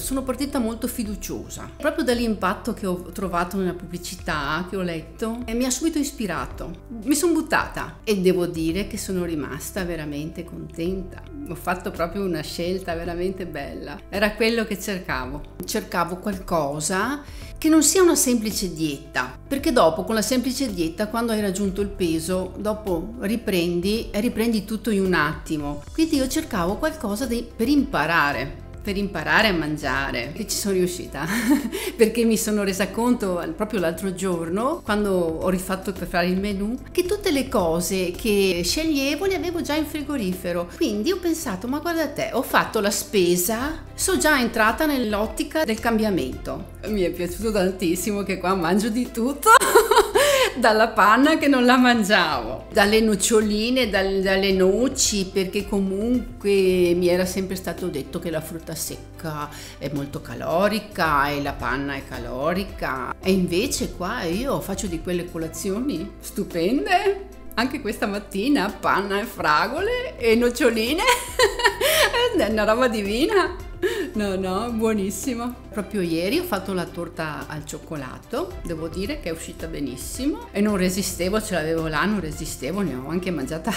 sono partita molto fiduciosa. Proprio dall'impatto che ho trovato nella pubblicità che ho letto, mi ha subito ispirato. Mi sono buttata e devo dire che sono rimasta veramente contenta. Ho fatto proprio una scelta veramente bella. Era quello che cercavo. Cercavo qualcosa che non sia una semplice dieta, perché dopo con la semplice dieta, quando hai raggiunto il peso, dopo riprendi e riprendi tutto in un attimo. Quindi io cercavo qualcosa per imparare a mangiare, e ci sono riuscita perché mi sono resa conto proprio l'altro giorno, quando ho rifatto per fare il menù, che tutte le cose che sceglievo le avevo già in frigorifero. Quindi ho pensato, ma guarda te, ho fatto la spesa, sono già entrata nell'ottica del cambiamento. Mi è piaciuto tantissimo che qua mangio di tutto dalla panna che non la mangiavo, dalle noccioline, dalle noci, perché comunque mi era sempre stato detto che la frutta secca è molto calorica e la panna è calorica, e invece qua io faccio di quelle colazioni stupende. Anche questa mattina panna e fragole e noccioline è una roba divina. No, buonissima. Proprio ieri ho fatto la torta al cioccolato, devo dire che è uscita benissimo e non resistevo, ce l'avevo là, non resistevo, ne ho anche mangiata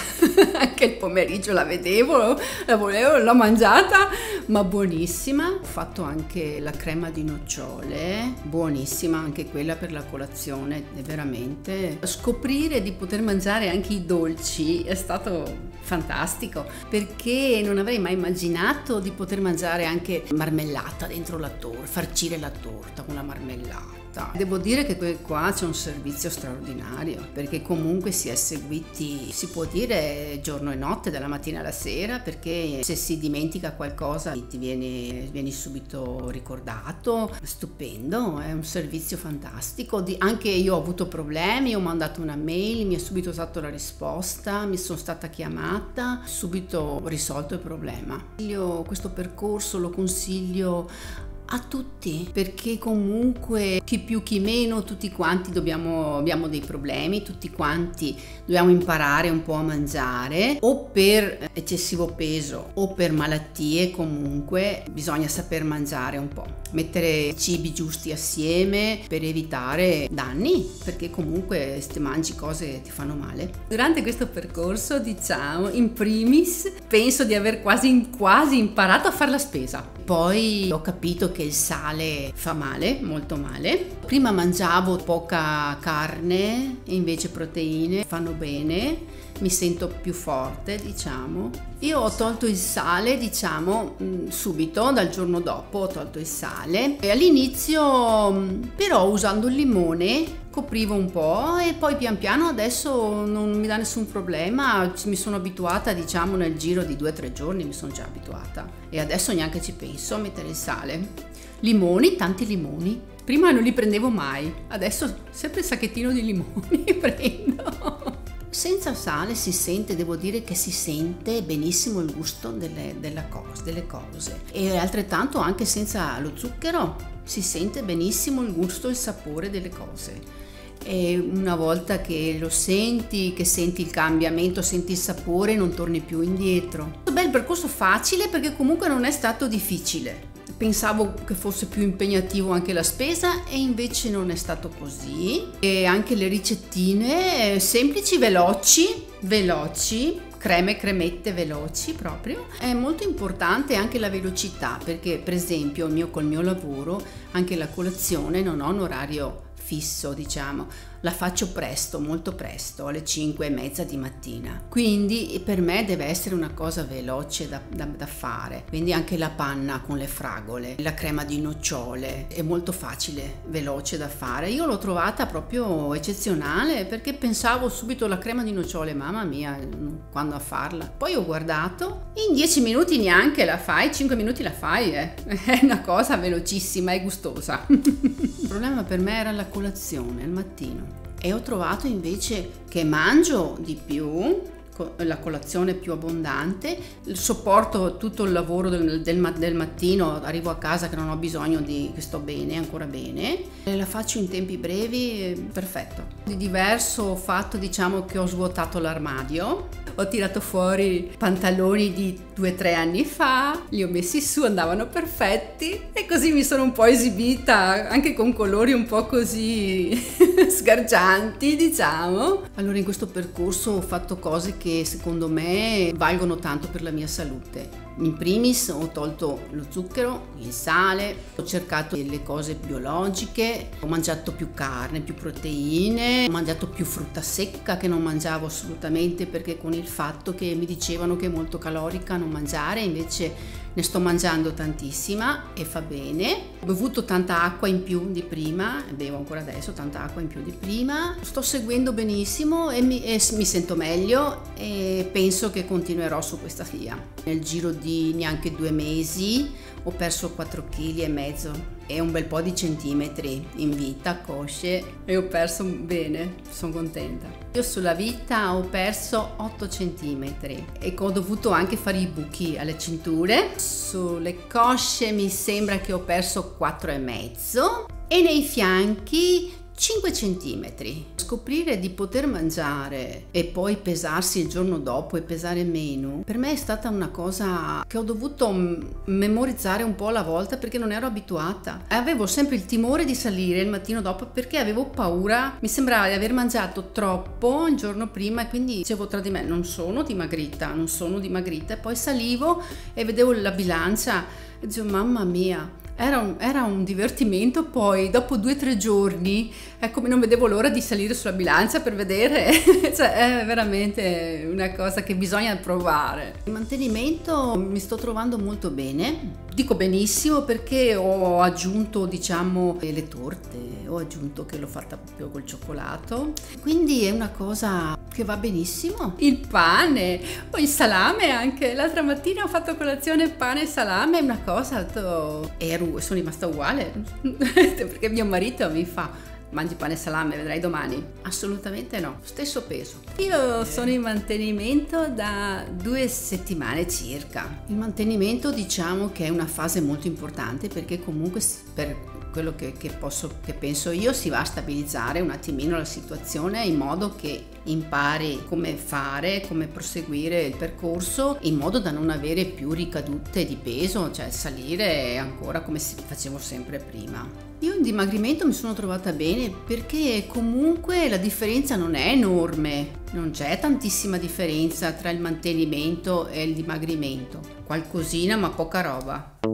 anche il pomeriggio, la vedevo, la volevo, l'ho mangiata, ma buonissima. Ho fatto anche la crema di nocciole, buonissima anche quella per la colazione. È veramente scoprire di poter mangiare anche i dolci è stato fantastico, perché non avrei mai immaginato di poter mangiare anche marmellata dentro la torta, farcire la torta con la marmellata. Devo dire che qua c'è un servizio straordinario, perché comunque si è seguiti, si può dire, giorno e notte, dalla mattina alla sera, perché se si dimentica qualcosa ti vieni subito ricordato. Stupendo, è un servizio fantastico. Anche io ho avuto problemi, ho mandato una mail, mi è subito stata la risposta, mi sono stata chiamata, subito risolto il problema. Io questo percorso lo consiglio a tutti, perché comunque chi più chi meno tutti quanti abbiamo dei problemi, tutti quanti dobbiamo imparare un po' a mangiare, o per eccessivo peso o per malattie. Comunque bisogna saper mangiare un po', mettere cibi giusti assieme per evitare danni, perché comunque se mangi cose che ti fanno male. Durante questo percorso, diciamo, in primis penso di aver quasi imparato a fare la spesa. Poi ho capito che il sale fa male, molto male. Prima mangiavo poca carne, invece proteine fanno bene, mi sento più forte, diciamo. Io ho tolto il sale, diciamo, subito, dal giorno dopo ho tolto il sale, e all'inizio però usando il limone coprivo un po', e poi pian piano adesso non mi dà nessun problema, mi sono abituata, diciamo, nel giro di 2 o 3 giorni mi sono già abituata, e adesso neanche ci penso a mettere il sale. Limoni, tanti limoni, prima non li prendevo mai, adesso sempre il sacchettino di limoni prendo. Senza sale si sente, devo dire che si sente benissimo il gusto delle cose, e altrettanto anche senza lo zucchero si sente benissimo il gusto e il sapore delle cose. E una volta che lo senti, che senti il cambiamento, senti il sapore, non torni più indietro. Beh, il percorso facile, perché comunque non è stato difficile. Pensavo che fosse più impegnativo anche la spesa, e invece non è stato così. E anche le ricettine semplici, veloci, creme, cremette veloci proprio. È molto importante anche la velocità, perché per esempio col mio lavoro anche la colazione non ho un orario fisso, diciamo, la faccio presto, molto presto, alle 5:30 di mattina, quindi per me deve essere una cosa veloce da fare. Quindi anche la panna con le fragole, la crema di nocciole, è molto facile, veloce da fare. Io l'ho trovata proprio eccezionale, perché pensavo subito alla crema di nocciole, mamma mia, quando a farla. Poi ho guardato, in 10 minuti neanche la fai, 5 minuti la fai, è una cosa velocissima e gustosa. Il problema per me era la colazione al mattino, e ho trovato invece che mangio di più, la colazione più abbondante, sopporto tutto il lavoro del mattino, arrivo a casa che non ho bisogno che sto bene, ancora bene, e la faccio in tempi brevi, perfetto. Di diverso ho fatto, diciamo, che ho svuotato l'armadio, ho tirato fuori pantaloni di 2 o 3 anni fa, li ho messi su, andavano perfetti e così mi sono un po' esibita anche con colori un po' così sgargianti, diciamo. Allora in questo percorso ho fatto cose che secondo me valgono tanto per la mia salute. In primis ho tolto lo zucchero, il sale, ho cercato delle cose biologiche, ho mangiato più carne, più proteine, ho mangiato più frutta secca che non mangiavo assolutamente, perché con il fatto che mi dicevano che è molto calorica non mangiare, invece ne sto mangiando tantissima e fa bene. Ho bevuto tanta acqua in più di prima, bevo ancora adesso tanta acqua in più di prima, sto seguendo benissimo e mi sento meglio e penso che continuerò su questa via. Nel giro di neanche 2 mesi ho perso 4,5 kg e un bel po' di centimetri in vita, cosce, e ho perso bene, sono contenta. Io sulla vita ho perso 8 centimetri e ho dovuto anche fare i buchi alle cinture. Sulle cosce mi sembra che ho perso 4,5 e nei fianchi 5 centimetri. Scoprire di poter mangiare e poi pesarsi il giorno dopo e pesare meno, per me è stata una cosa che ho dovuto memorizzare un po' alla volta, perché non ero abituata. Avevo sempre il timore di salire il mattino dopo perché avevo paura, mi sembrava di aver mangiato troppo il giorno prima e quindi dicevo tra di me non sono dimagrita, non sono dimagrita, e poi salivo e vedevo la bilancia e dicevo mamma mia. Era un divertimento, poi dopo 2 o 3 giorni, ecco, non vedevo l'ora di salire sulla bilancia per vedere, cioè è veramente una cosa che bisogna provare. Il mantenimento mi sto trovando molto bene, dico benissimo, perché ho aggiunto, diciamo, le torte, ho aggiunto che l'ho fatta proprio col cioccolato, quindi è una cosa che va benissimo. Il pane o il salame, anche l'altra mattina ho fatto colazione pane e salame, è una cosa, sono rimasta uguale perché mio marito mi fa mangi pane e salame, vedrai domani. Assolutamente no, stesso peso. Io sono in mantenimento da 2 settimane circa. Il mantenimento, diciamo che è una fase molto importante, perché comunque per quello che penso io si va a stabilizzare un attimino la situazione, in modo che impari come fare, come proseguire il percorso, in modo da non avere più ricadute di peso, cioè salire ancora come facevo sempre prima. Io in dimagrimento mi sono trovata bene, perché comunque la differenza non è enorme, non c'è tantissima differenza tra il mantenimento e il dimagrimento, qualcosina ma poca roba.